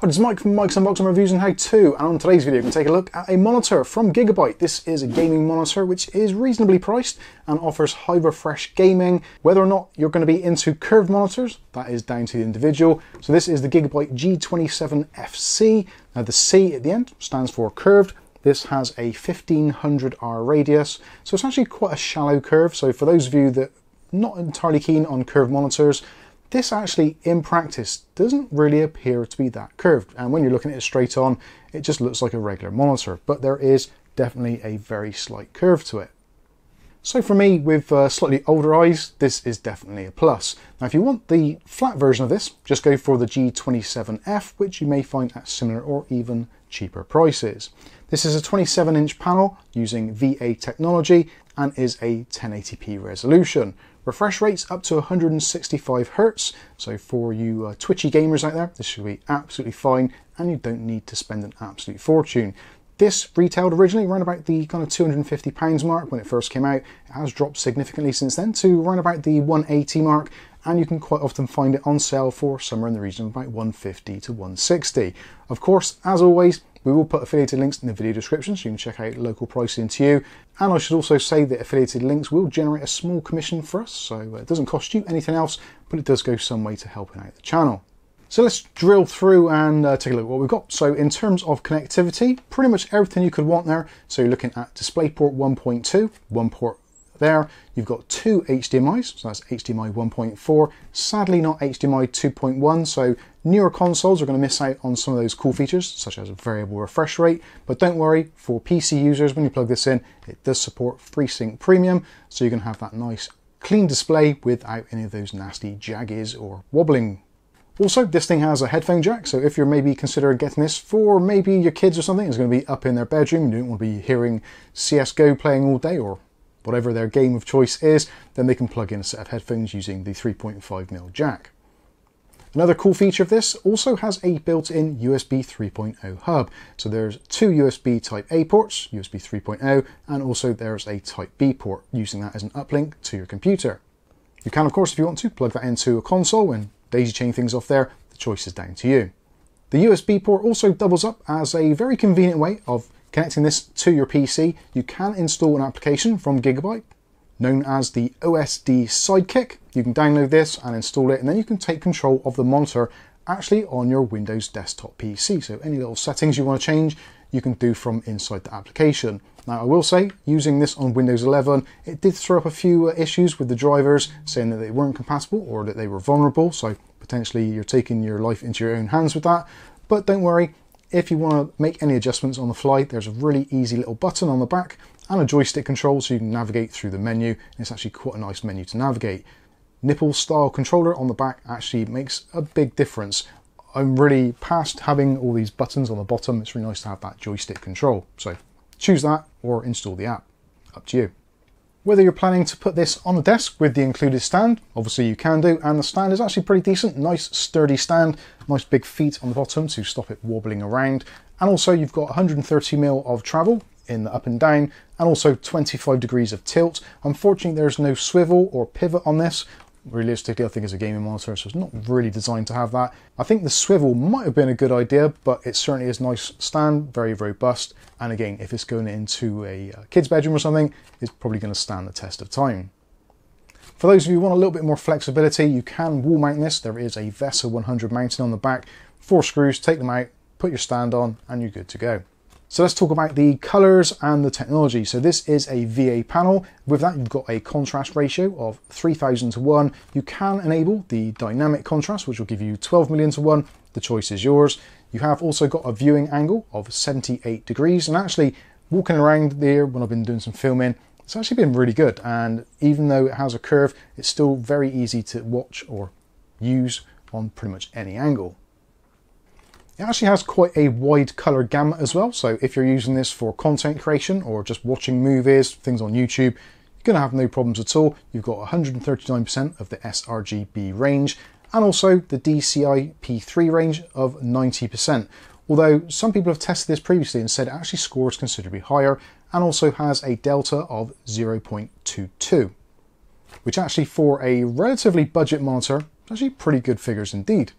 But it's Mike from Mike's Unboxing Reviews and How To, and on today's video we can take a look at a monitor from Gigabyte. This is a gaming monitor which is reasonably priced and offers high refresh gaming. Whether or not you're going to be into curved monitors, that is down to the individual. So this is the Gigabyte G27FC. Now the C at the end stands for curved. This has a 1500R radius, so it's actually quite a shallow curve. So for those of you that are not entirely keen on curved monitors, this actually, in practice, doesn't really appear to be that curved. And when you're looking at it straight on, it just looks like a regular monitor. But there is definitely a very slight curve to it. So for me, with slightly older eyes, this is definitely a plus. Now, if you want the flat version of this, just go for the G27F, which you may find at similar or even cheaper prices. This is a 27-inch panel using VA technology and is a 1080p resolution. Refresh rates up to 165Hz, so for you twitchy gamers out there, this should be absolutely fine and you don't need to spend an absolute fortune. This retailed originally around about the kind of £250 mark when it first came out. It has dropped significantly since then to around about the 180 mark, and you can quite often find it on sale for somewhere in the region of about 150 to 160. Of course, as always, we will put affiliated links in the video description so you can check out local pricing to you. And I should also say that affiliated links will generate a small commission for us, so it doesn't cost you anything else, but it does go some way to helping out the channel. So let's drill through and take a look at what we've got. So in terms of connectivity, pretty much everything you could want there. So you're looking at DisplayPort 1.2, one port there. You've got two HDMIs, so that's HDMI 1.4, sadly not HDMI 2.1, so newer consoles are going to miss out on some of those cool features, such as a variable refresh rate, but don't worry, for PC users, when you plug this in, it does support FreeSync Premium, so you can have that nice clean display without any of those nasty jaggies or wobbling. Also, this thing has a headphone jack, so if you're maybe considering getting this for maybe your kids or something, it's going to be up in their bedroom, you don't want to be hearing CSGO playing all day or whatever their game of choice is, then they can plug in a set of headphones using the 3.5mm jack. Another cool feature of this also has a built-in USB 3.0 hub. So there's two USB Type A ports, USB 3.0, and also there's a Type B port, using that as an uplink to your computer. You can, of course, if you want to, plug that into a console and daisy-chain things off there. The choice is down to you. The USB port also doubles up as a very convenient way of connecting this to your PC. You can install an application from Gigabyte known as the OSD Sidekick. You can download this and install it, and then you can take control of the monitor actually on your Windows desktop PC. So any little settings you want to change, you can do from inside the application. Now I will say, using this on Windows 11, it did throw up a few issues with the drivers, saying that they weren't compatible or that they were vulnerable. So potentially you're taking your life into your own hands with that, but don't worry. If you want to make any adjustments on the fly, there's a really easy little button on the back and a joystick control so you can navigate through the menu. It's actually quite a nice menu to navigate. Nipple style controller on the back actually makes a big difference. I'm really past having all these buttons on the bottom. It's really nice to have that joystick control. So choose that or install the app, up to you. Whether you're planning to put this on a desk with the included stand, obviously you can do, and the stand is actually pretty decent, nice sturdy stand, nice big feet on the bottom to stop it wobbling around. And also you've got 130mm of travel in the up and down, and also 25 degrees of tilt. Unfortunately there's no swivel or pivot on this. Realistically I think it's a gaming monitor, so it's not really designed to have that. I think the swivel might have been a good idea, but it certainly is a nice stand, very robust, and again if it's going into a kid's bedroom or something, it's probably going to stand the test of time. For those of you who want a little bit more flexibility, you can wall mount this. There is a VESA 100 mounting on the back, 4 screws, take them out, put your stand on, and you're good to go. So let's talk about the colors and the technology. So this is a VA panel. With that, you've got a contrast ratio of 3000 to 1. You can enable the dynamic contrast, which will give you 12 million to 1. The choice is yours. You have also got a viewing angle of 78 degrees. And actually walking around there when I've been doing some filming, it's actually been really good. And even though it has a curve, it's still very easy to watch or use on pretty much any angle. It actually has quite a wide color gamut as well, so if you're using this for content creation or just watching movies, things on YouTube, you're going to have no problems at all. You've got 139% of the sRGB range, and also the DCI-P3 range of 90%. Although some people have tested this previously and said it actually scores considerably higher, and also has a delta of 0.22, which actually for a relatively budget monitor, is actually pretty good figures indeed.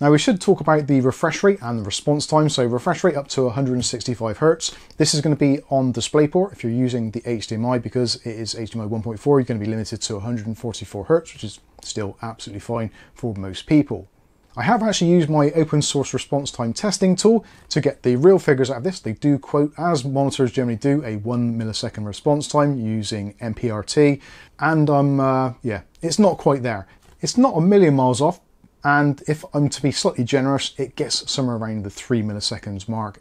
Now we should talk about the refresh rate and the response time. So refresh rate up to 165 Hz. This is going to be on DisplayPort if you're using the HDMI, because it is HDMI 1.4, you're going to be limited to 144 Hz, which is still absolutely fine for most people. I have actually used my open source response time testing tool to get the real figures out of this. They do quote, as monitors generally do, a 1 millisecond response time using MPRT. And it's not quite there. It's not a million miles off. And if I'm to be slightly generous, it gets somewhere around the 3 milliseconds mark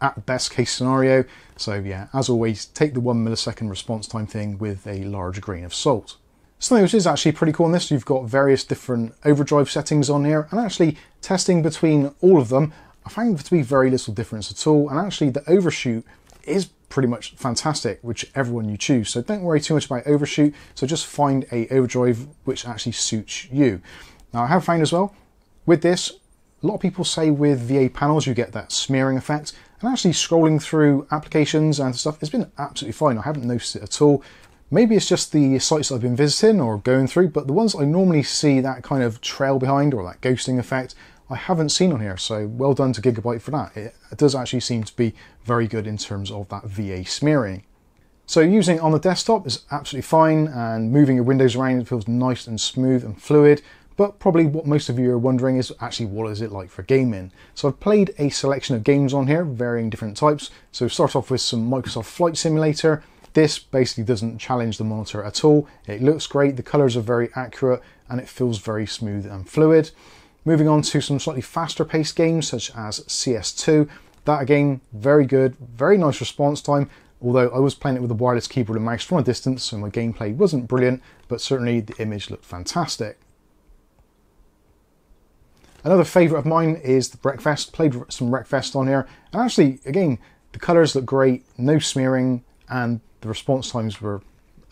at best case scenario. So yeah, as always, take the 1 millisecond response time thing with a large grain of salt. Something which is actually pretty cool on this, you've got various different overdrive settings on here, and actually testing between all of them, I found there to be very little difference at all, and actually the overshoot is pretty much fantastic, whichever one you choose. So don't worry too much about overshoot, so just find a overdrive which actually suits you. Now I have found as well, with this, a lot of people say with VA panels you get that smearing effect, and actually scrolling through applications and stuff, it's been absolutely fine, I haven't noticed it at all. Maybe it's just the sites that I've been visiting or going through, but the ones I normally see that kind of trail behind or that ghosting effect, I haven't seen on here, so well done to Gigabyte for that. It does actually seem to be very good in terms of that VA smearing. So using it on the desktop is absolutely fine, and moving your windows around, it feels nice and smooth and fluid, but probably what most of you are wondering is actually what is it like for gaming? So I've played a selection of games on here, varying different types. So start off with some Microsoft Flight Simulator. This basically doesn't challenge the monitor at all. It looks great, the colors are very accurate, and it feels very smooth and fluid. Moving on to some slightly faster paced games such as CS2. That again, very good, very nice response time, although I was playing it with a wireless keyboard and mouse from a distance, so my gameplay wasn't brilliant, but certainly the image looked fantastic. Another favorite of mine is the Wreckfest. Played some Wreckfest on here, and actually, again, the colors look great, no smearing, and the response times were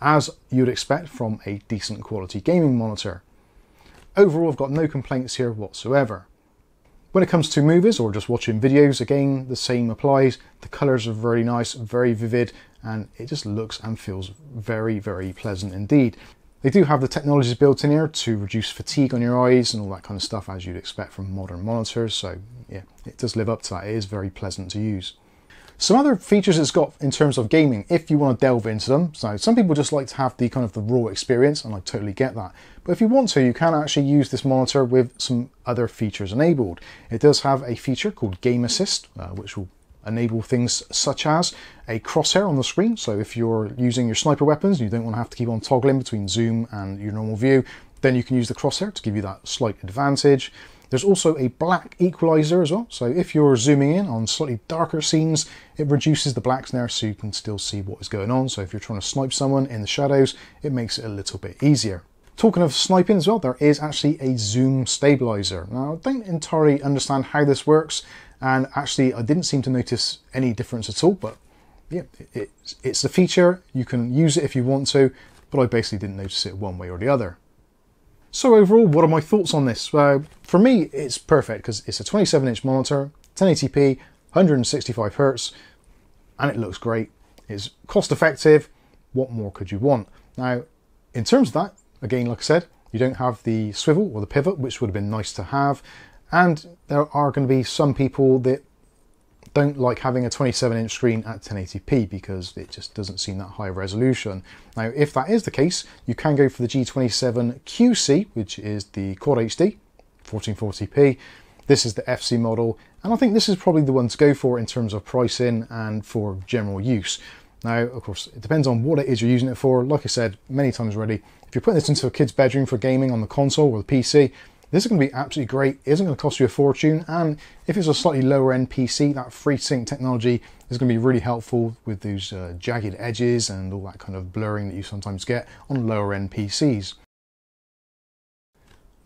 as you'd expect from a decent quality gaming monitor. Overall, I've got no complaints here whatsoever. When it comes to movies or just watching videos, again, the same applies. The colors are very nice, very vivid, and it just looks and feels very, very pleasant indeed. They do have the technologies built in here to reduce fatigue on your eyes and all that kind of stuff, as you'd expect from modern monitors. So yeah, it does live up to that. It is very pleasant to use. Some other features it's got in terms of gaming, if you want to delve into them. So some people just like to have the kind of the raw experience, and I totally get that. But if you want to, you can actually use this monitor with some other features enabled. It does have a feature called Game Assist, which will enable things such as a crosshair on the screen. So if you're using your sniper weapons and you don't want to have to keep on toggling between zoom and your normal view, then you can use the crosshair to give you that slight advantage. There's also a black equalizer as well. So if you're zooming in on slightly darker scenes, it reduces the blacks there so you can still see what is going on. So if you're trying to snipe someone in the shadows, it makes it a little bit easier. Talking of sniping as well, there is actually a zoom stabilizer. Now, I don't entirely understand how this works, and actually I didn't seem to notice any difference at all, but yeah, it's a feature. You can use it if you want to, but I basically didn't notice it one way or the other. So overall, what are my thoughts on this? For me, it's perfect because it's a 27-inch monitor, 1080p, 165 Hz, and it looks great. It's cost effective. What more could you want? Now, in terms of that, again, like I said, you don't have the swivel or the pivot, which would have been nice to have. And there are going to be some people that don't like having a 27-inch screen at 1080p because it just doesn't seem that high resolution. Now, if that is the case, you can go for the G27QC, which is the Quad HD, 1440p. This is the FC model, and I think this is probably the one to go for in terms of pricing and for general use. Now, of course, it depends on what it is you're using it for. Like I said many times already, if you're putting this into a kid's bedroom for gaming on the console or the PC, this is going to be absolutely great. It isn't going to cost you a fortune, and if it's a slightly lower end PC, that FreeSync technology is going to be really helpful with those jagged edges and all that kind of blurring that you sometimes get on lower end PCs.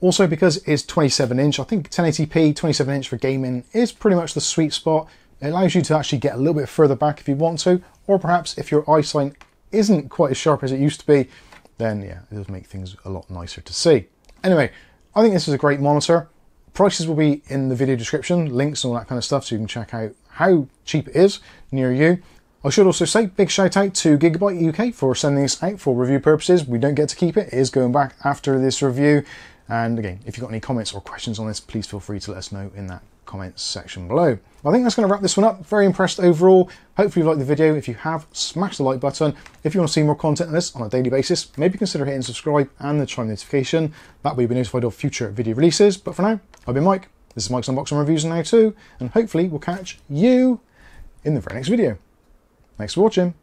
Also, because it's 27 inch, I think 1080p, 27 inch for gaming is pretty much the sweet spot. It allows you to actually get a little bit further back if you want to, or perhaps if your eyesight isn't quite as sharp as it used to be, then yeah, it does make things a lot nicer to see. Anyway, I think this is a great monitor. Prices will be in the video description, links and all that kind of stuff, so you can check out how cheap it is near you. I should also say, big shout out to Gigabyte UK for sending this out for review purposes. We don't get to keep it. It is going back after this review. And again, if you've got any comments or questions on this, please feel free to let us know in that comments section below. I think that's going to wrap this one up. Very impressed overall. Hopefully you liked the video. If you have, smash the like button. If you want to see more content like this on a daily basis, maybe consider hitting subscribe and the chime notification. That way you'll be notified of future video releases. But for now, I've been Mike. This is Mike's Unboxing Reviews Now Too, and hopefully we'll catch you in the very next video. Thanks for watching.